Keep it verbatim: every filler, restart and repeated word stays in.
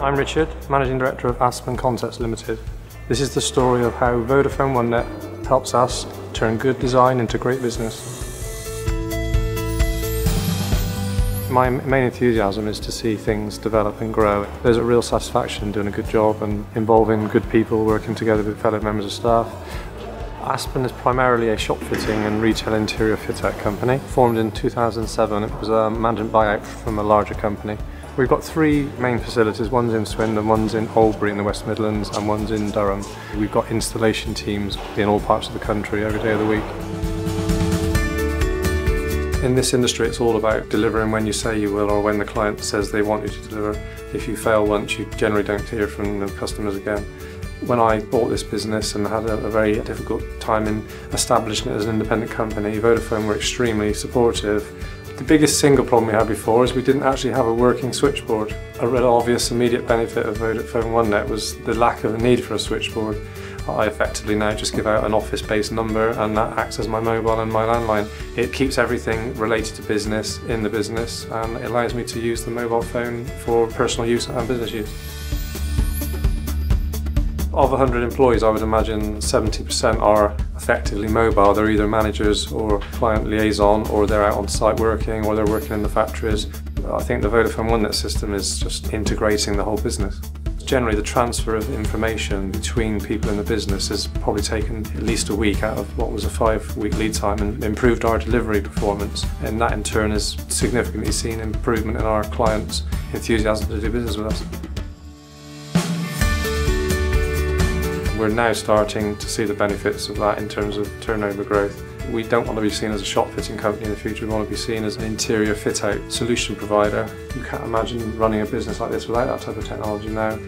I'm Richard, Managing Director of Aspen Concepts Limited. This is the story of how Vodafone OneNet helps us turn good design into great business. My main enthusiasm is to see things develop and grow. There's a real satisfaction doing a good job and involving good people working together with fellow members of staff. Aspen is primarily a shop fitting and retail interior fit-out company. Formed in two thousand seven, it was a management buyout from a larger company. We've got three main facilities, one's in Swindon, one's in Albury in the West Midlands and one's in Durham. We've got installation teams in all parts of the country every day of the week. In this industry it's all about delivering when you say you will or when the client says they want you to deliver. If you fail once you generally don't hear from the customers again. When I bought this business and had a, a very difficult time in establishing it as an independent company, Vodafone were extremely supportive. The biggest single problem we had before is we didn't actually have a working switchboard. A real obvious immediate benefit of Vodafone OneNet was the lack of a need for a switchboard. I effectively now just give out an office-based number and that acts as my mobile and my landline. It keeps everything related to business in the business and it allows me to use the mobile phone for personal use and business use. Of one hundred employees, I would imagine seventy percent are effectively mobile. They're either managers or client liaison, or they're out on site working, or they're working in the factories. I think the Vodafone OneNet system is just integrating the whole business. Generally, the transfer of information between people in the business has probably taken at least a week out of what was a five-week lead time and improved our delivery performance. And that in turn has significantly seen improvement in our clients' enthusiasm to do business with us. We're now starting to see the benefits of that in terms of turnover growth. We don't want to be seen as a shop fitting company in the future, we want to be seen as an interior fit out solution provider. You can't imagine running a business like this without that type of technology now.